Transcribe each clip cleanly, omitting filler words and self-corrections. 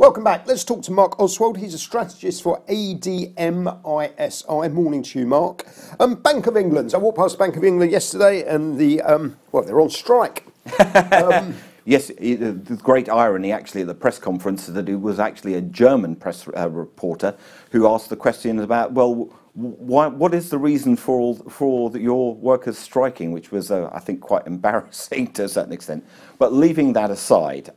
Welcome back. Let's talk to Mark Oswald. He's a strategist for ADMISI. Morning to you, Mark. Bank of England. I walked past Bank of England yesterday and the, well, they're on strike. Yes, the great irony actually at the press conference is that it was actually a German press reporter who asked the question about, well, why, what is the reason for your workers striking, which was, I think, quite embarrassing to a certain extent. But leaving that aside,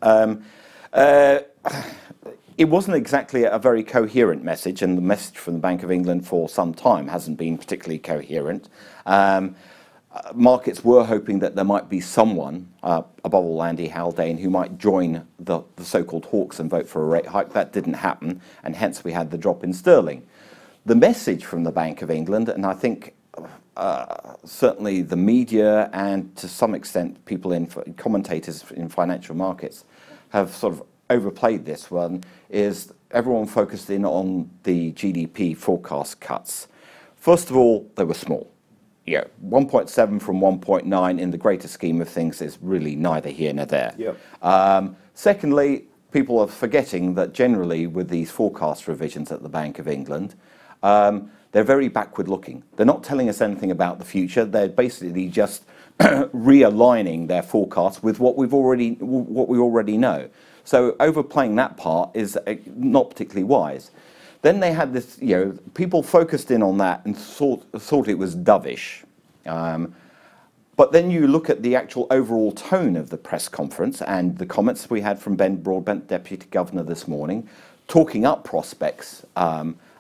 it wasn't exactly a very coherent message, and the message from the Bank of England for some time hasn't been particularly coherent. Markets were hoping that there might be someone, above all Andy Haldane, who might join the so-called hawks and vote for a rate hike. That didn't happen, and hence we had the drop in sterling. The message from the Bank of England, and I think certainly the media and to some extent people in commentators in financial markets have sort of overplayed this one, is everyone focused in on the GDP forecast cuts. First of all, they were small. Yeah, 1.7 from 1.9 in the greater scheme of things is really neither here nor there. Yeah. Secondly, people are forgetting that generally with these forecast revisions at the Bank of England, they're very backward looking. They're not telling us anything about the future. They're basically just realigning their forecasts with what we already know. So overplaying that part is not particularly wise. Then they had this, you know, people focused in on that and thought it was dovish. But then you look at the actual overall tone of the press conference and the comments we had from Ben Broadbent, Deputy Governor, this morning, talking up prospects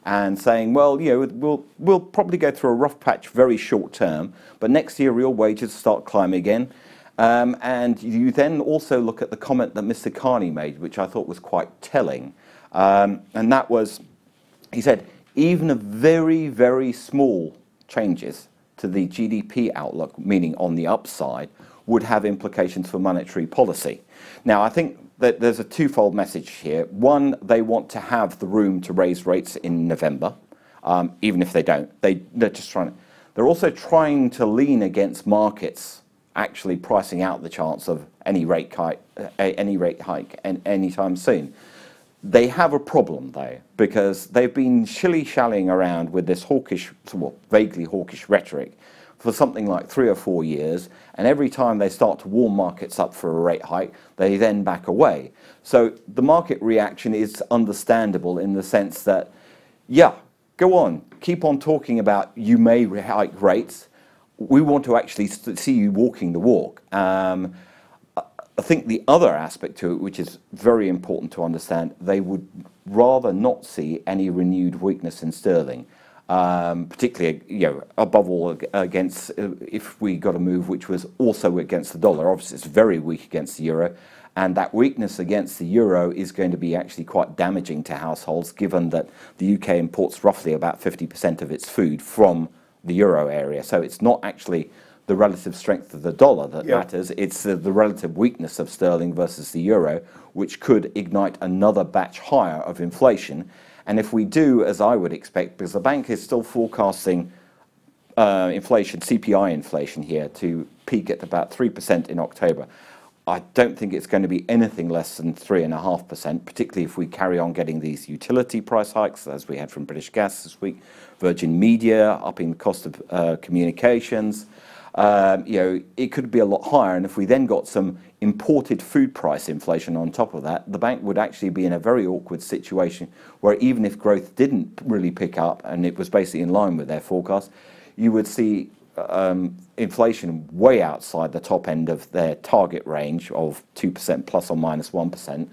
and saying, well, you know, we'll probably go through a rough patch very short term, but next year real wages start climbing again. And you then also look at the comment that Mr Carney made, which I thought was quite telling. And that was, he said, even a very, very small changes to the GDP outlook, meaning on the upside, would have implications for monetary policy. Now, I think that there's a twofold message here. One, they want to have the room to raise rates in November, even if they don't. They're just trying to, they're also trying to lean against markets actually pricing out the chance of any rate hike anytime soon. They have a problem though, because they've been shilly-shallying around with this hawkish, well, vaguely hawkish rhetoric for something like 3 or 4 years, and every time they start to warm markets up for a rate hike, they then back away. So the market reaction is understandable in the sense that, yeah, go on, keep on talking about you may hike rates. We want to actually see you walking the walk. I think the other aspect to it, which is very important to understand, they would rather not see any renewed weakness in sterling, particularly, you know, above all against, if we got a move which was also against the dollar. Obviously it's very weak against the euro, and that weakness against the euro is going to be actually quite damaging to households, given that the UK imports roughly about 50% of its food from the euro area. So it's not actually the relative strength of the dollar that matters, it's the relative weakness of sterling versus the euro, which could ignite another batch higher of inflation. And if we do, as I would expect, because the bank is still forecasting inflation, CPI inflation here, to peak at about 3% in October, I don't think it's going to be anything less than 3.5%, particularly if we carry on getting these utility price hikes, as we had from British Gas this week, Virgin Media upping the cost of communications. You know, it could be a lot higher, and if we then got some imported food price inflation on top of that, the bank would actually be in a very awkward situation where even if growth didn't really pick up and it was basically in line with their forecast, you would see inflation way outside the top end of their target range of 2% plus or minus 1%,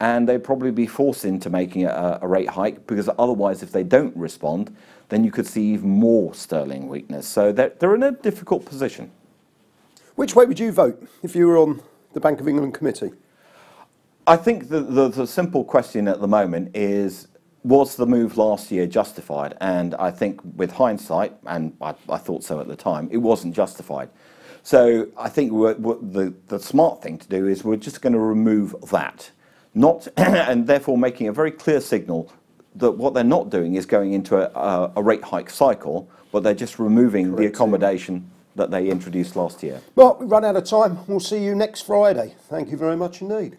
and they'd probably be forced into making a rate hike, because otherwise if they don't respond, then you could see even more sterling weakness. So they're in a difficult position. Which way would you vote if you were on the Bank of England committee? I think the simple question at the moment is, was the move last year justified? And I think with hindsight, and I thought so at the time, it wasn't justified. So I think the smart thing to do is we're just going to remove that, not and therefore making a very clear signal that what they're not doing is going into a rate hike cycle, but they're just removing the accommodation that they introduced last year. Well, we've run out of time. We'll see you next Friday. Thank you very much indeed.